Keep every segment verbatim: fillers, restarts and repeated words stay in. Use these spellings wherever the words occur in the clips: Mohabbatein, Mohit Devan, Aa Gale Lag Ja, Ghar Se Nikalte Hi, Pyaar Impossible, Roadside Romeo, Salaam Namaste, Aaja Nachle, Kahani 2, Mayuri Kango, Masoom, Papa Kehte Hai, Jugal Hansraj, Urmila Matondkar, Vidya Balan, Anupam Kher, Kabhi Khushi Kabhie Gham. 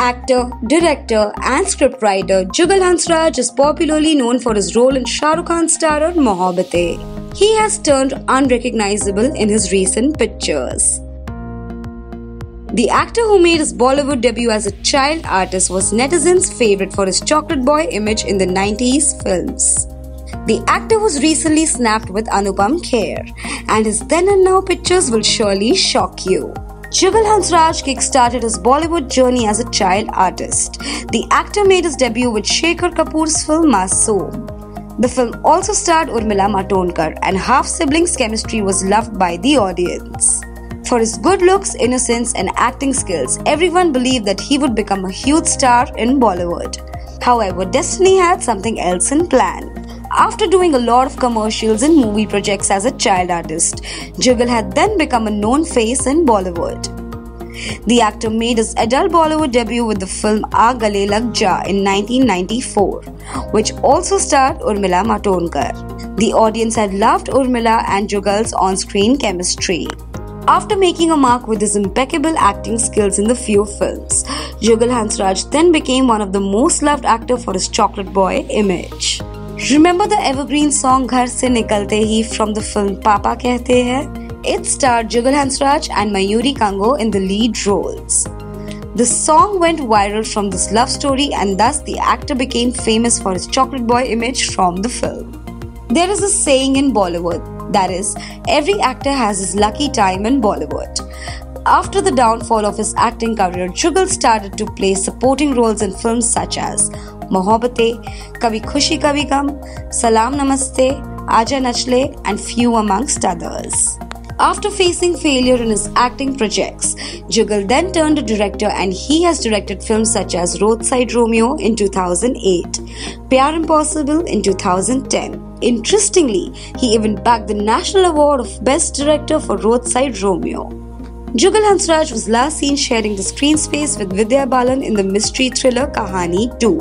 Actor, director and scriptwriter Jugal Hansraj is popularly known for his role in Shah Rukh Khan's starrer Mohabbatein. He has turned unrecognizable in his recent pictures. The actor who made his Bollywood debut as a child artist was netizens' favorite for his chocolate boy image in the nineties films. The actor was recently snapped with Anupam Kher, and his then and now pictures will surely shock you. Jugal Hansraj kick-started his Bollywood journey as a child artist. The actor made his debut with Shekhar Kapoor's film Masoom. The film also starred Urmila Matondkar, and half-siblings' chemistry was loved by the audience. For his good looks, innocence and acting skills, everyone believed that he would become a huge star in Bollywood. However, destiny had something else in plan. After doing a lot of commercials and movie projects as a child artist, Jugal had then become a known face in Bollywood. The actor made his adult Bollywood debut with the film Aa Gale Lag Ja in nineteen ninety-four, which also starred Urmila Matondkar. The audience had loved Urmila and Jugal's on-screen chemistry. After making a mark with his impeccable acting skills in the few films, Jugal Hansraj then became one of the most loved actors for his chocolate boy image. Remember the evergreen song Ghar Se Nikalte Hi from the film Papa Kehte Hai? It starred Jugal Hansraj and Mayuri Kango in the lead roles. The song went viral from this love story, and thus the actor became famous for his chocolate boy image from the film. There is a saying in Bollywood, that is, every actor has his lucky time in Bollywood. After the downfall of his acting career, Jugal started to play supporting roles in films such as Mohabbatein, Kabhi Khushi Kabhie Gham, Salaam Namaste, Aaja Nachle and few amongst others. After facing failure in his acting projects, Jugal then turned to director, and he has directed films such as Roadside Romeo in two thousand eight, Pyaar Impossible in two thousand ten. Interestingly, he even bagged the National Award of Best Director for Roadside Romeo. Jugal Hansraj was last seen sharing the screen space with Vidya Balan in the mystery thriller Kahani two.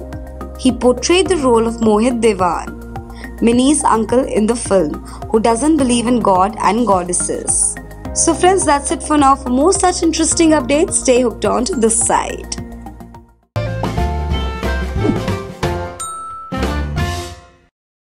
He portrayed the role of Mohit Devan, Mini's uncle in the film, who doesn't believe in God and goddesses. So friends, that's it for now. For more such interesting updates, stay hooked on to this site.